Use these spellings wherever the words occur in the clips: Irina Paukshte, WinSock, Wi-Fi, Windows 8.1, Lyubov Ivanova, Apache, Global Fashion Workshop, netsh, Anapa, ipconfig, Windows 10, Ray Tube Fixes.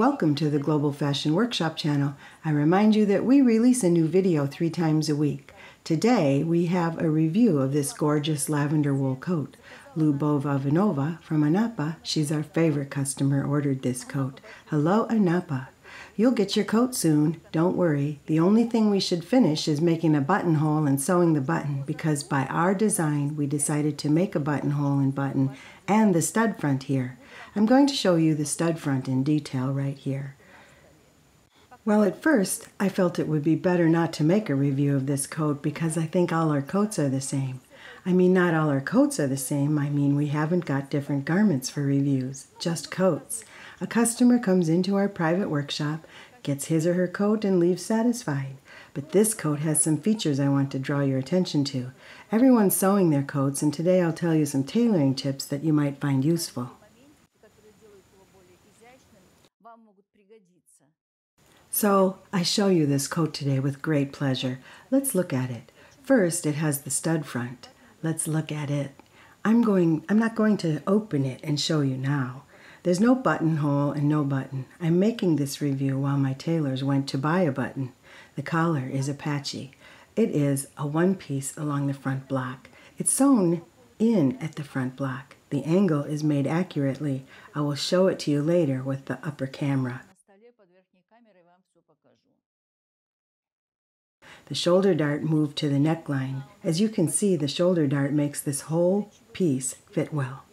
and welcome to the Global Fashion Workshop channel. I remind you that we release a new video 3 times a week. Today we have a review of this gorgeous lavender wool coat. Lyubov Ivanova from Anapa, she's our favorite customer, ordered this coat. Hello Anapa. You'll get your coat soon, don't worry. The only thing we should finish is making a buttonhole and sewing the button, because by our design we decided to make a buttonhole and button and the stud front here. I'm going to show you the stud front in detail right here. Well, at first I felt it would be better not to make a review of this coat because I think all our coats are the same. I mean, not all our coats are the same. I mean, we haven't got different garments for reviews, just coats. A customer comes into our private workshop, gets his or her coat, and leaves satisfied. But this coat has some features I want to draw your attention to. Everyone's sewing their coats, and today I'll tell you some tailoring tips that you might find useful. So, I show you this coat today with great pleasure. Let's look at it. First, it has the stud front. Let's look at it. I'm not going to open it and show you now. There's no buttonhole and no button. I'm making this review while my tailors went to buy a button. The collar is Apache. It is a one-piece along the front block. It's sewn in at the front block. The angle is made accurately. I will show it to you later with the upper camera. The shoulder dart moved to the neckline. As you can see, the shoulder dart makes this whole piece fit well.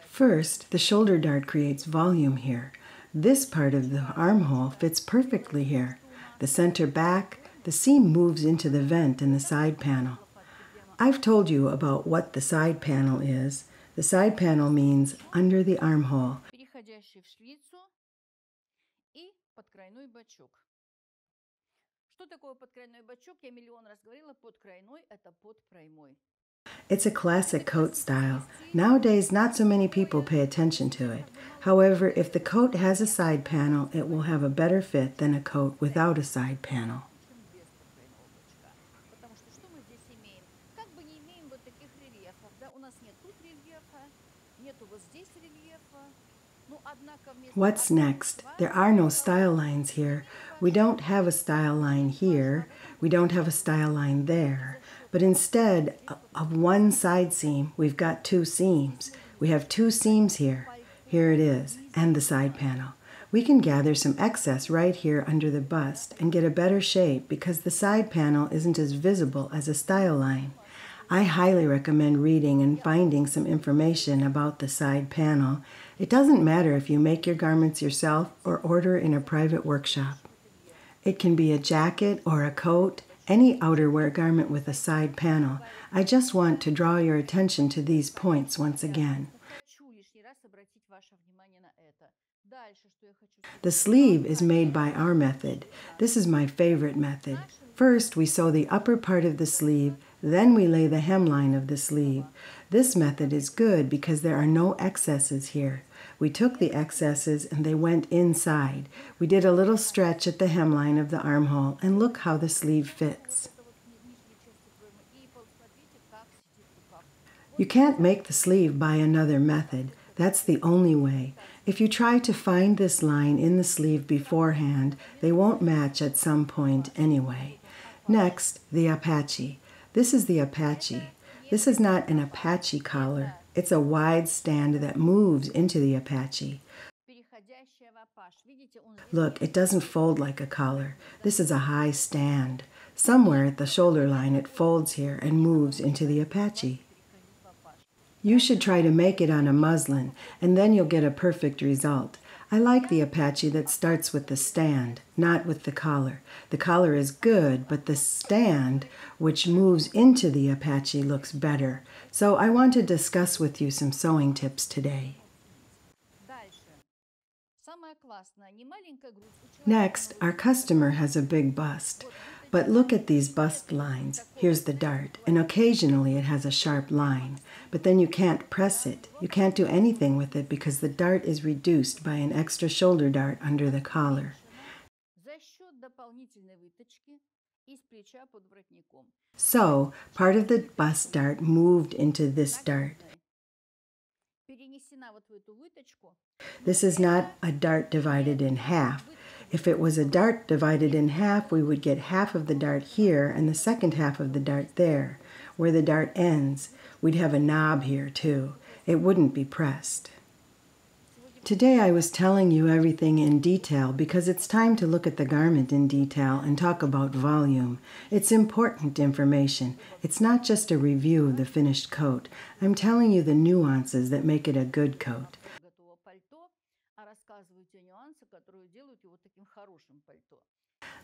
First, the shoulder dart creates volume here. This part of the armhole fits perfectly here. The center back, the seam moves into the vent in the side panel. I've told you about what the side panel is. The side panel means under the armhole. It's a classic coat style. Nowadays, not so many people pay attention to it. However, if the coat has a side panel, it will have a better fit than a coat without a side panel. What's next? There are no style lines here. We don't have a style line here. We don't have a style line there. But instead of one side seam, we've got 2 seams. We have 2 seams here. Here it is, and the side panel. We can gather some excess right here under the bust and get a better shape because the side panel isn't as visible as a style line. I highly recommend reading and finding some information about the side panel. It doesn't matter if you make your garments yourself or order in a private workshop. It can be a jacket or a coat, any outerwear garment with a side panel. I just want to draw your attention to these points once again. The sleeve is made by our method. This is my favorite method. First, we sew the upper part of the sleeve. Then we lay the hemline of the sleeve. This method is good because there are no excesses here. We took the excesses and they went inside. We did a little stretch at the hemline of the armhole and look how the sleeve fits. You can't make the sleeve by another method. That's the only way. If you try to find this line in the sleeve beforehand, they won't match at some point anyway. Next, the Apache. This is the Apache. This is not an Apache collar. It's a wide stand that moves into the Apache. Look, it doesn't fold like a collar. This is a high stand. Somewhere at the shoulder line it folds here and moves into the Apache. You should try to make it on a muslin, and then you'll get a perfect result. I like the Apache that starts with the stand, not with the collar. The collar is good, but the stand, which moves into the Apache, looks better. So I want to discuss with you some sewing tips today. Next, our customer has a big bust. But look at these bust lines. Here's the dart, and occasionally it has a sharp line. But then you can't press it. You can't do anything with it because the dart is reduced by an extra shoulder dart under the collar. So, part of the bust dart moved into this dart. This is not a dart divided in half. If it was a dart divided in half, we would get half of the dart here and the second half of the dart there. Where the dart ends, we'd have a knob here too. It wouldn't be pressed. Today I was telling you everything in detail because it's time to look at the garment in detail and talk about volume. It's important information. It's not just a review of the finished coat. I'm telling you the nuances that make it a good coat.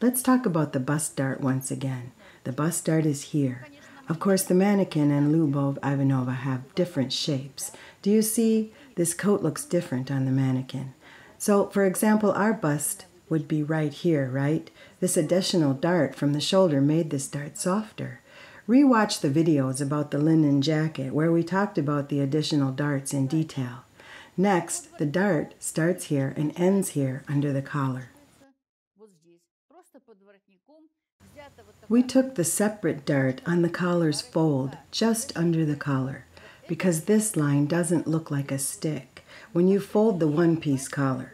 Let's talk about the bust dart once again. The bust dart is here. Of course, the mannequin and Lyubov Ivanova have different shapes. Do you see? This coat looks different on the mannequin. So, for example, our bust would be right here, right? This additional dart from the shoulder made this dart softer. Rewatch the videos about the linen jacket where we talked about the additional darts in detail. Next, the dart starts here and ends here under the collar. We took the separate dart on the collar's fold just under the collar because this line doesn't look like a stick when you fold the one-piece collar.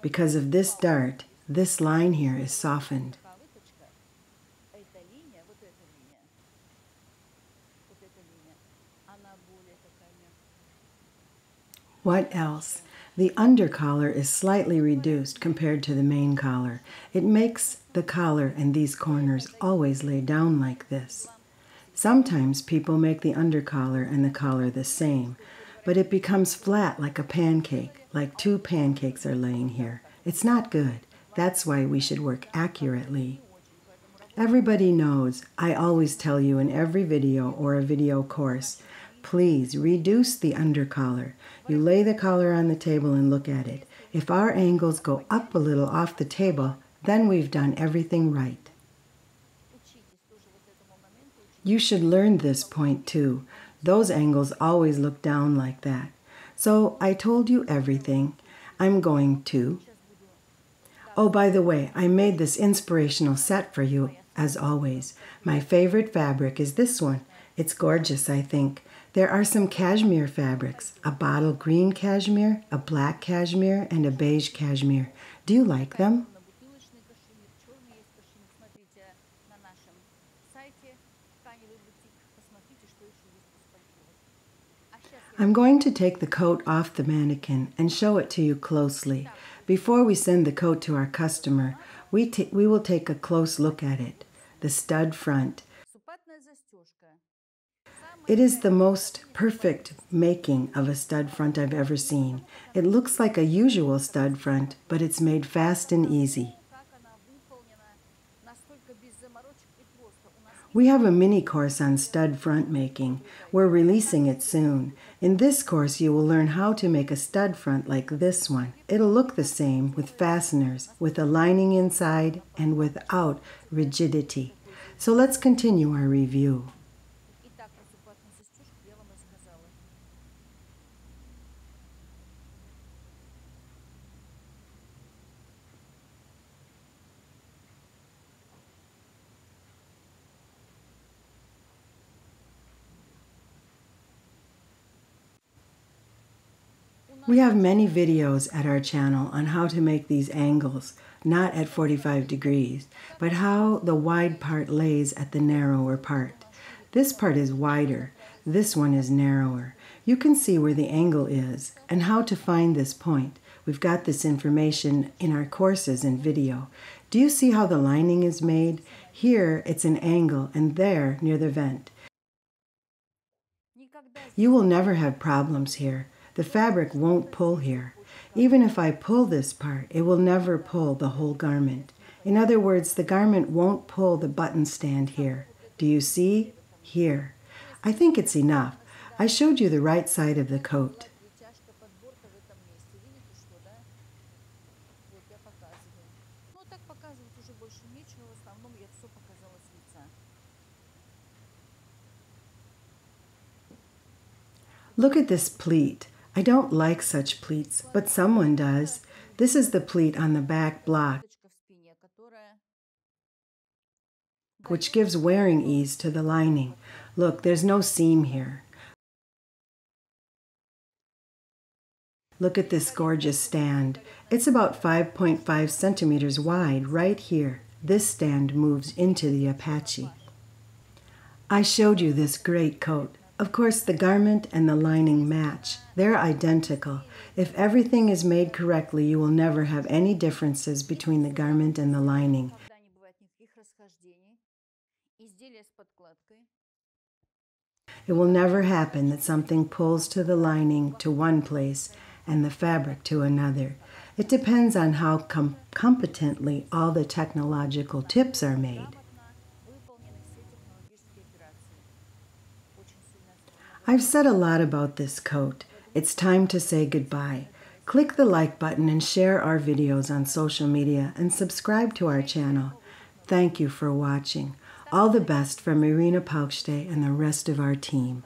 Because of this dart, this line here is softened. What else? The under collar is slightly reduced compared to the main collar. It makes the collar and these corners always lay down like this. Sometimes people make the under collar and the collar the same, but it becomes flat like a pancake, like two pancakes are laying here. It's not good. That's why we should work accurately. Everybody knows, I always tell you in every video or a video course, please reduce the under collar. You lay the collar on the table and look at it. If our angles go up a little off the table, then we've done everything right. You should learn this point too. Those angles always look down like that. So I told you everything. I'm going to. Oh, by the way, I made this inspirational set for you as always. My favorite fabric is this one. It's gorgeous, I think. There are some cashmere fabrics, a bottle green cashmere, a black cashmere, and a beige cashmere. Do you like them? I'm going to take the coat off the mannequin and show it to you closely. Before we send the coat to our customer, we will take a close look at it. The stud front. It is the most perfect making of a stud front I've ever seen. It looks like a usual stud front, but it's made fast and easy. We have a mini course on stud front making. We're releasing it soon. In this course, you will learn how to make a stud front like this one. It'll look the same with fasteners, with a lining inside, and without rigidity. So let's continue our review. We have many videos at our channel on how to make these angles, not at 45 degrees, but how the wide part lays at the narrower part. This part is wider, this one is narrower. You can see where the angle is and how to find this point. We've got this information in our courses and video. Do you see how the lining is made? Here it's an angle and there near the vent. You will never have problems here. The fabric won't pull here. Even if I pull this part, it will never pull the whole garment. In other words, the garment won't pull the button stand here. Do you see? Here. I think it's enough. I showed you the right side of the coat. Look at this pleat. I don't like such pleats, but someone does. This is the pleat on the back block, which gives wearing ease to the lining. Look, there's no seam here. Look at this gorgeous stand. It's about 5.5 centimeters wide right here. This stand moves into the Apache. I showed you this great coat. Of course, the garment and the lining match. They're identical. If everything is made correctly, you will never have any differences between the garment and the lining. It will never happen that something pulls to the lining to one place and the fabric to another. It depends on how competently all the technological tips are made. I've said a lot about this coat. It's time to say goodbye. Click the like button and share our videos on social media and subscribe to our channel. Thank you for watching. All the best from Irina Paukshte and the rest of our team.